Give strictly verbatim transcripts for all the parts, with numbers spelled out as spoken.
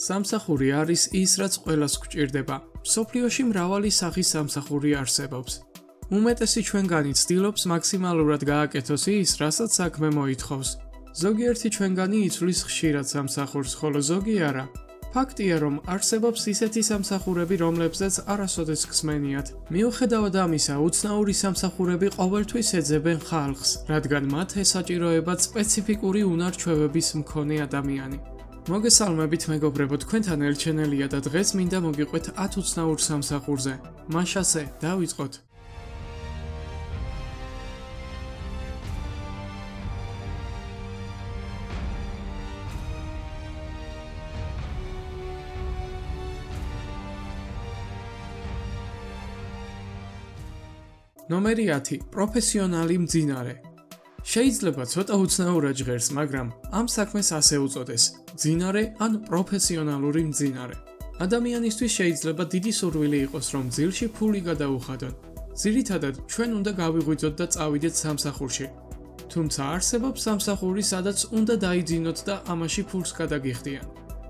სამსახური არის ის, რაც ყველას გვჭირდება. Მსოფლიოში მრავალი სახის სამსახური არსებობს. უმეტესი ჩვენგანი ცდილობს მაქსიმალურად გააკეთოს ის, რასაც საქმე მოითხოვს. ზოგიერთი ჩვენგანი იცვლის ხშირად სამსახურს, ხოლო ზოგი არა. ფაქტია, რომ არსებობს ისეთი სამსახურები, რომლებსაც არასოდეს გსმენიათ. მიუხედავად ამისა, უცნაური სამსახურები ყოველთვის ეძებენ ხალხს, რადგან მათ ესაჭიროებათ სპეციფიკური უნარ-ჩვევების მქონე ადამიანი. მოგესალმებით მეგობრებო, თქვენთან ელჩენელია და დღეს მინდა მოგიყვეთ ათ უცნაურ სამსახურზე. მაშ ასე, დავიწყოთ. ნომერი ათი. პროფესიონალი მძინარე. შეიძლება ცოტა უცნაურად ჟღერს, მაგრამ ამ საქმეს ასე უწოდეს: მძინარე ან პროფესიონალური მძინარე. ადამიანისთვის შეიძლება დიდი სურვილი იყოს, რომ ძილში ფული გადაუხადონ. ძირითადად, ჩვენ უნდა გავიღვიძოთ და წავიდეთ სამსახურში. თუმცა არსებობს სამსახური, სადაც უნდა დაიძინოთ და ამაში ფულს გადაგიხდიან.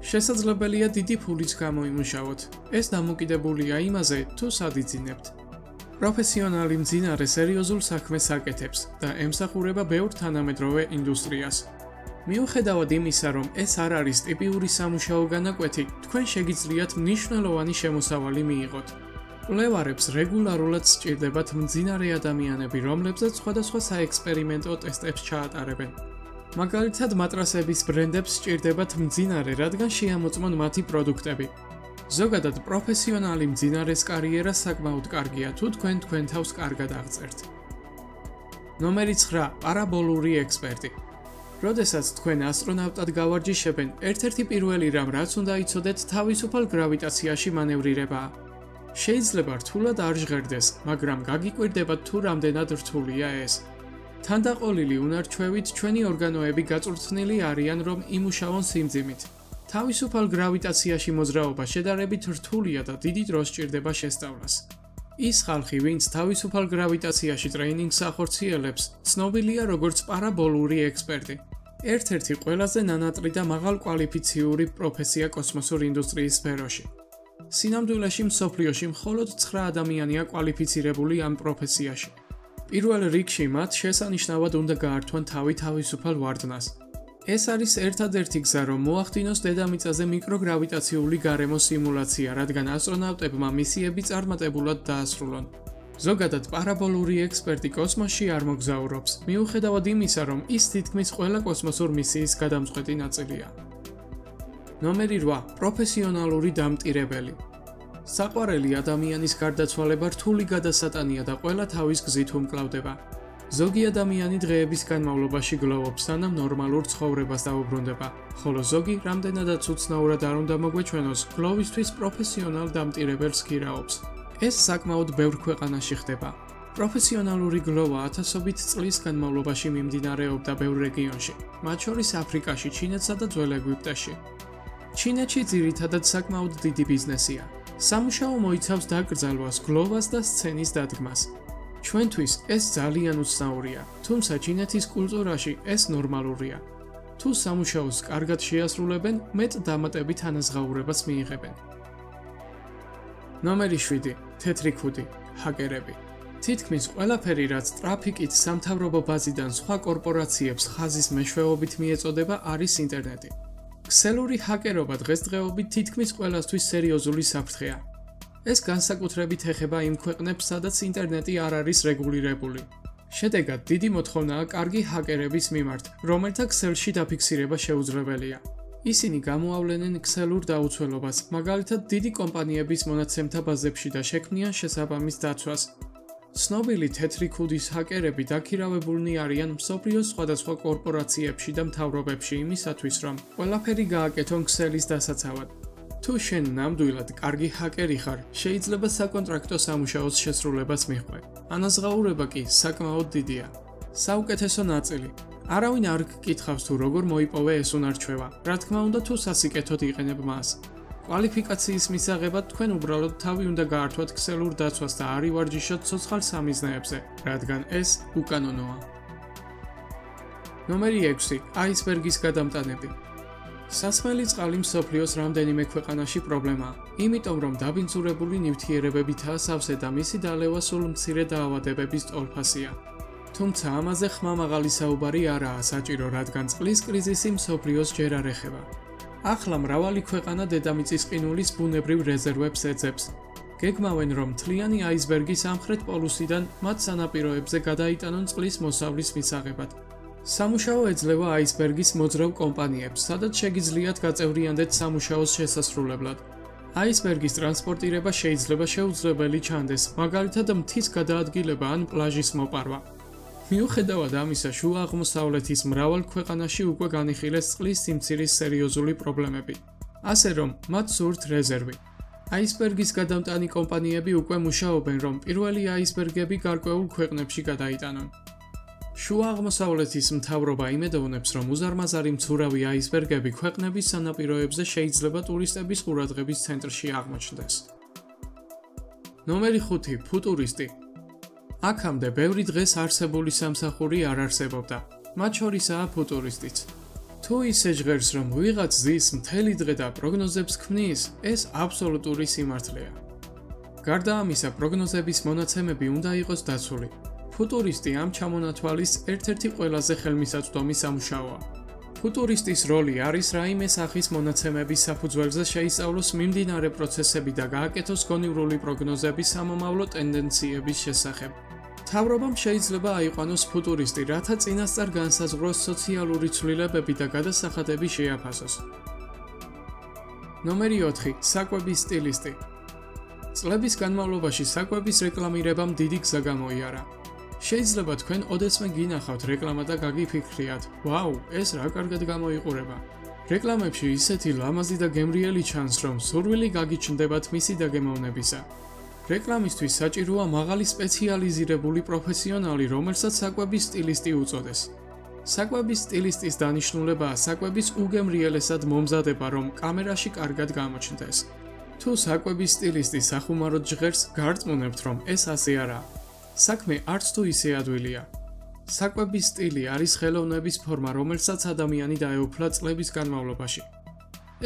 შესაძლებელია დიდი ფულიც გამოიმუშავოთ. ეს დამოკიდებულია იმაზე, თუ სად იძინებთ. პროფესიონალი მძინარე სერიოზულ საქმეს აკეთებს და ემსახურება ბევრ თანამედროვე ინდუსტრიას. მიუხედავად იმისა, რომ ეს არ არის ტიპიური სამუშაო განაკვეთი, თქვენ შეგიძლიათ მნიშვნელოვანი შემოსავალი მიიღოთ. მკვლევარებს რეგულარულად სჭირდებათ მძინარე ადამიანები, რომლებსაც სხვადასხვა საექსპერიმენტო ტესტებს ჩაატარებენ. მაგალითად, მატრასების ბრენდებს სჭირდებათ მძინარე, რადგან შეამოწმონ მათი პროდუქტები. ზოგადად, პროფესიონალი მძინარეს კარიერა საკმაოდ კარგია, თუ თქვენ თქვენ თავს კარგად აღწერთ. ნომერი ცხრა. პარაბოლური ექსპერტი. როდესაც თქვენ ასტრონავტად გავარჯიშებენ, ერთ-ერთი პირველი რამ, რაც უნდა იცოდეთ, თავისუფალ გრავიტაციაში მანევრირებაა. შეიძლება რთულად არ ჟღერდეს, მაგრამ გაგიკვირდებათ, თუ რამდენად რთულია ეს. თანდაყოლილი უნარ-ჩვევით ჩვენი ორგანოები გაწვრთნილი არიან, რომ იმუშავონ სიმძიმით. თავისუფალ გრავიტაციაში მოძრაობა შედარებით რთულია და დიდი დრო სჭირდება შესწავლას. ის ხალხი, ვინც თავისუფალ გრავიტაციაში ტრეინინგს ახორციელებს, ცნობილია როგორც პარაბოლური ექსპერტი. ერთ-ერთი ყველაზე ნანატრი და მაღალკვალიფიციური პროფესია კოსმოსურ ინდუსტრიის სფეროში. სინამდვილეში მსოფლიოში მხოლოდ ცხრა ადამიანია კვალიფიცირებული ამ პროფესიაში. პირველ რიგში მათ შესანიშნავად უნდა გაართვან თავი თავისუფალ ვარდნას. ეს არის ერთადერთი გზა, რომ მოახდინოს დედამიწაზე მიკროგრავიტაციული გარემო სიმულაცია, რადგან ასტრონავტებმა მისიები წარმატებულად დაასრულონ. ზოგადად, პარაბოლური ექსპერტი კოსმოსში არ მოგზაურობს, მიუხედავად იმისა, რომ ის თითქმის ყველა კოსმოსურ მისიის გადამწყვეტი ნაწილია. ნომერი რვა. პროფესიონალური დამტირებელი. საყვარელი ადამიანის გარდაცვალება რთული გადასატანია და ყველა თავის გზით უმკლავდება. ზოგი ადამიანი დღეების განმავლობაში გლოვობს, სანამ ნორმალურ ცხოვრებას დაუბრუნდება, ხოლო ზოგი, რამდენადაც უცნაურად არ უნდა მოგვეჩვენოს, გლოვისთვის პროფესიონალ დამტირებელს გირაობს. ეს საკმაოდ ბევრ ქვეყანაში ხდება. პროფესიონალური გლოვა ათასობით წლის განმავლობაში მიმდინარეობდა ბევრ რეგიონში, მათ შორის აფრიკაში, ჩინეთსა და ძველ ეგვიპტეში. ჩინეთში ძირითადად საკმაოდ დიდი ბიზნესია. სამუშაო მოიცავს დაკრძალვას, გლოვას და სცენის დადგმას. ჩვენთვის ეს ძალიან უცნაურია, თუმცა ჩინეთის კულტურაში ეს ნორმალურია. თუ სამუშაოს კარგად შეასრულებენ, მეტ დამატებით ანაზღაურებას მიიღებენ. ნომერი შვიდი. თეთრი ქუდი. ჰაკერები. თითქმის ყველაფერი, რაც ტრაფიკით, სამთავრობო ბაზიდან სხვა კორპორაციებს ხაზის მეშვეობით მიეწოდება, არის ინტერნეტი. ქსელური ჰაკერობა დღესდღეობით თითქმის ყველასთვის სერიოზული საფრთხეა. ეს განსაკუთრებით ეხება იმ ქვეყნებს, სადაც ინტერნეტი არ არის რეგულირებული. შედეგად, დიდი მოთხოვნაა კარგი ჰაკერების მიმართ, რომელთა ქსელში დაფიქსირება შეუძლებელია. ისინი გამოავლენენ ქსელურ დაუცველობას, მაგალითად, დიდი კომპანიების მონაცემთა ბაზებში და შექმნიან შესაბამის დაცვას. ცნობილი თეთრი ქუდის ჰაკერები დაქირავებულნი არიან მსოფლიოს სხვადასხვა კორპორაციებში და მთავრობებში იმისათვის, რომ ყველაფერი გააკეთონ ქსელის დასაცავად. თუ შენ ნამდვილად კარგი ჰაკერი ხარ, შეიძლება საკონტრაქტო სამუშაოს შესრულებას მიხვდე. ანაზღაურება კი საკმაოდ დიდია. საუკეთესო ნაწილი. არავინ არ გკითხავს, თუ როგორ მოიპოვე ეს უნარ-ჩვევა. რა თქმა უნდა, თუ სასიკეთოდ იყენებ მას. კვალიფიკაციის მისაღებად თქვენ უბრალოდ თავი უნდა გაართვათ ქსელურ დაცვას და არ ივარჯიშოთ ცოცხალ სამიზნეებზე, რადგან ეს უკანონოა. ნომერი ექვსი. აისბერგის გადამტანები. სასმელი წყალი მსოფლიოს რამდენიმე ქვეყანაში პრობლემაა, იმიტომ რომ დაბინძურებული ნივთიერებებითაა სავსე და მისი დალევა სულ მცირე დაავადებების ტოლფასია. Თუმცა ამაზე ხმამაღალი საუბარი არაა საჭირო, რადგან წყლის კრიზისი მსოფლიოს ჯერ არ ეხება. ახლა მრავალი ქვეყანა დედამიწის ყინულის ბუნებრივ რეზერვებს ეძებს. გეგმავენ რომ თლიანი აისბერგი სამხრეთ პოლუსიდან მათ სანაპიროებზე გადაიტანონ წყლის მოსავლის მისაღებად. სამუშაო ეძლევა აისბერგის მოძრავ კომპანიებს, სადაც შეგიძლიათ გაწევრიანდეთ სამუშაოს შესასრულებლად. აისბერგის ტრანსპორტირება შეიძლება შეუძლებელი ჩანდეს, მაგალითად მთის გადაადგილება ან პლაჟის მოპარვა. მიუხედავად ამისა, შუა აღმოსავლეთის მრავალ ქვეყანაში უკვე განიხილეს წყლის სიმცირის სერიოზული პრობლემები, ასე რომ მათ სურთ რეზერვი. აისბერგის გადამტანი კომპანიები უკვე მუშაობენ, რომ პირველი აისბერგები გარკვეულ ქვეყნებში გადაიტანონ. შუა აღმოსავლეთის მთავრობა იმედოვნებს, რომ უზარმაზარი მცურავი აისბერგები ქვეყნების სანაპიროებზე შეიძლება ტურისტების ყურადღების ცენტრში აღმოჩნდეს. ნომერი ხუთი. ფუტურისტი. აქამდე ბევრი დღეს არსებული სამსახური არ არსებობდა, მათ შორისაა ფუტურისტიც. თუ ისე ჟღერს, რომ ვიღაც ზის მთელი დღე და პროგნოზებს ქმნის, ეს აბსოლუტური სიმართლეა. გარდა ამისა, პროგნოზების მონაცემები უნდა იყოს დაცული. ფუტურისტი ამ ჩამონათვალის ერთ-ერთი ყველაზე ხელმისაწვდომი სამუშაოა. ფუტურისტის როლი არის რაიმე სახის მონაცემების საფუძველზე შეისწავლოს მიმდინარე პროცესები და გააკეთოს გონივრული პროგნოზები სამომავლო ტენდენციების შესახებ. მთავრობამ შეიძლება აიყვანოს ფუტურისტი, რათა წინასწარ განსაზღვროს სოციალური ცვლილებები და გადასახადები შეაფასოს. ნომერი ოთხი. საკვების სტილისტი. წლების განმავლობაში საკვების რეკლამირებამ დიდი გზა გამოიარა. შეიძლება თქვენ ოდესმე გინახავთ რეკლამა და გაგიფიქრიათ, ვაუ, ეს რა კარგად გამოიყურება. რეკლამებში ისეთი ლამაზი და გემრიელი ჩანს, რომ სურვილი გაგიჩნდებათ მისი დაგემოვნებისა. რეკლამისთვის საჭიროა მაღალი სპეციალიზირებული პროფესიონალი, რომელსაც საკვების სტილისტი უწოდეს. საკვების სტილისტის დანიშნულებაა საკვების უგემრიელესად მომზადება, რომ კამერაში კარგად გამოჩნდეს. თუ საკვების სტილისტი სახუმაროდ ჟღერს, გარწმუნებთ, რომ ეს ასე არაა. საქმე არც თუ ისე ადვილია. საკვების სტილი არის ხელოვნების ფორმა, რომელსაც ადამიანი დაეუფლა წლების განმავლობაში.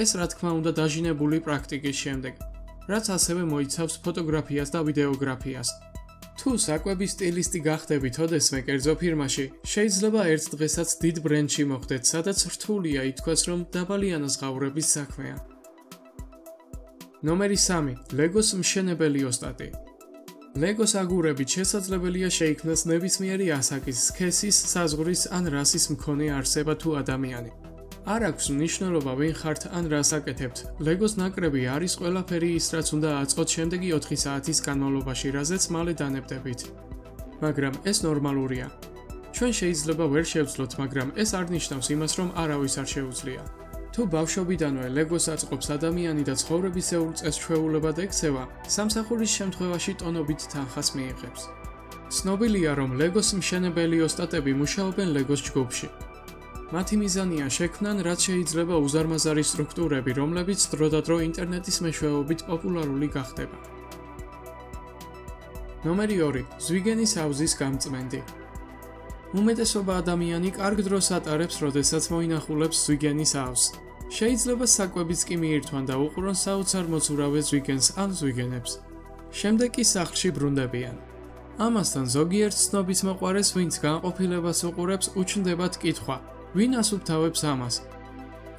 ეს რა თქმა უნდა დაჟინებული პრაქტიკის შემდეგ, რაც ასევე მოიცავს ფოტოგრაფიას და ვიდეოგრაფიას. თუ საკვების სტილისტი გახდებით ოდესმე კერძო ფირმაში, შეიძლება ერთ დღესაც დიდ ბრენდში მოხდეთ, სადაც რთულია ითქვას, რომ დაბალი ანაზღაურების საქმეა. ნომერი სამი. ლეგოს მშენებელი ოსტატი. ლეგოს აგურებით შესაძლებელია შეიქმნას ნებისმიერი ასაკის, სქესის, საზღვრის ან რასის მქონე არსება თუ ადამიანი. არ აქვს მნიშვნელობა ვინ ხართ ან რას აკეთებთ. ლეგოს ნაკრები არის ყველაფერი ის, რაც უნდა აწყოთ შემდეგი ოთხი საათის განმავლობაში, რაზეც მალე დანებდებით. მაგრამ ეს ნორმალურია. ჩვენ შეიძლება ვერ შევძლოთ, მაგრამ ეს არ ნიშნავს იმას, რომ არავის არ შეუძლია. თუ ბავშვობიდანვე ლეგოს აწყობს ადამიანი და ცხოვრებისეულ წესჩვეულებად ექცევა, სამსახურის შემთხვევაში ტონობით თანხას მიიღებს. ცნობილია, რომ ლეგოს მშენებელი ოსტატები მუშაობენ ლეგოს ჯგუფში. მათი მიზანია შექმნან, რაც შეიძლება უზარმაზარი სტრუქტურები, რომლებიც დროდადრო ინტერნეტის მეშვეობით პოპულარული გახდება. ნომერი ორი. ზვიგენის ავზის გამწმენდი. უმეტესობა ადამიანი კარგ დროს ატარებს, როდესაც მოინახულებს ზვიგენის ავს. შეიძლება საკვებიც კი მიირთვან და უყურონ საოცარ მოცურავე ზვიგენს ან ზვიგენებს. შემდეგ კი სახლში ბრუნდებიან. ამასთან ზოგიერთ ცნობის მოყვარეს, ვინც განყოფილებას უყურებს, უჩნდებათ კითხვა: ვინ ასუფთავებს ამას?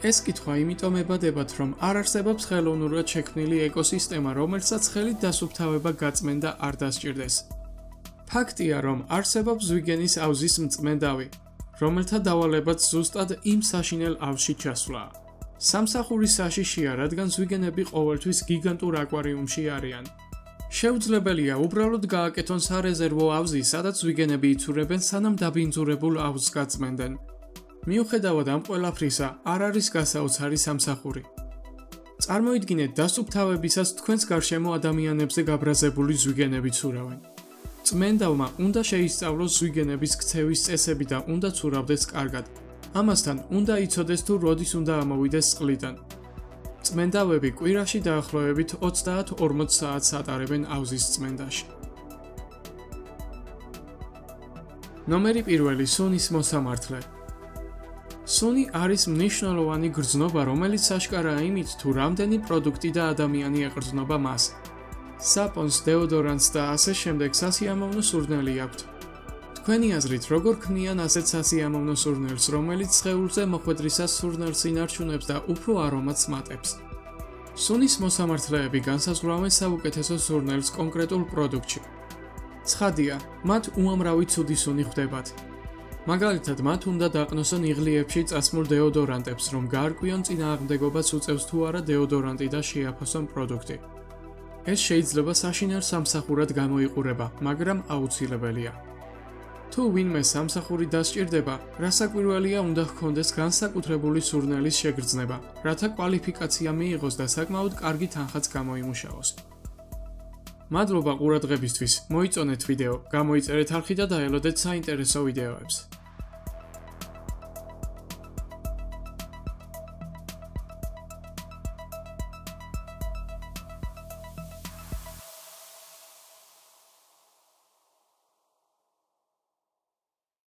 ეს კითხვა იმიტომ ებადებათ, რომ არ არსებობს ხელოვნურად შექმნილი ეკოსისტემა, რომელსაც ხელით დასუფთავება გაწმენდა არ დასჭირდეს. ფაქტია, რომ არსებობს ზვიგენის ავზის მწმენდავი, რომელთა დავალებაც ზუსტად იმ საშინელ ავში ჩასვლაა. სამსახურის საშიშია, რადგან ზვიგენები ყოველთვის გიგანტურ აკვარიუმში არიან. შეუძლებელია უბრალოდ გააკეთონ სარეზერვო ავზი, სადაც ზვიგენები იცურებენ, სანამ დაბინძურებულ ავზს გაწმენდნენ. მიუხედავად ამ ყველაფრისა, არ არის გასაოცარი სამსახური. წარმოიდგინეთ, დასუფთავებისას თქვენს გარშემო ადამიანებზე გაბრაზებული ზვიგენები ცურავენ. წმენდავმა უნდა შეისწავლოს ზვიგენების ქცევის წესები და უნდა ცურავდეს კარგად. ამასთან უნდა იცოდეს თუ როდის უნდა ამოვიდეს წყლიდან. წმენდავები კვირაში დაახლოებით ოცდაათ ორმოც საათს ატარებენ ავზის წმენდაში. ნომერი პირველი. სუნის მოსამართლე. სუნი არის მნიშვნელოვანი გრძნობა, რომელიც აშკარაა იმით, თუ რამდენი პროდუქტი და ადამიანი ეყრძნობა მას. Საპონს, დეოდორანტს და ასე შემდეგ სასიამოვნო სურნელი აქვთ. Თქვენი აზრით, როგორ ქმნიან ასეთ სასიამოვნო სურნელს, რომელიც სხეულზე მოხვედრისას სურნელს ინარჩუნებს და უფრო არომატს მატებს? სუნის მოსამართლეები განსაზღვრავენ საუკეთესო სურნელს კონკრეტულ პროდუქტში. ცხადია, მათ უამრავი ცუდი სუნი ხვდებათ. მაგალითად, მათ უნდა დაყნოსონ იღლიებში წასმულ დეოდორანტებს, რომ გაარკვიონ წინააღმდეგობას უწევს თუ არა დეოდორანტი და შეაფასონ პროდუქტი. ეს შეიძლება საშინელ სამსახურად გამოიყურება, მაგრამ აუცილებელია. თუ ვინმე სამსახური დასჭირდება, რასაკვირველია, უნდა ჰქონდეს განსაკუთრებული სურნელის შეგრძნება, რათა კვალიფიკაცია მიიღოს და საკმაოდ კარგი თანხაც გამოიმუშაოს. მადლობა ყურადღებისთვის. მოიწონეთ ვიდეო, გამოიწერეთ არხი და დაელოდეთ საინტერესო ვიდეოებს.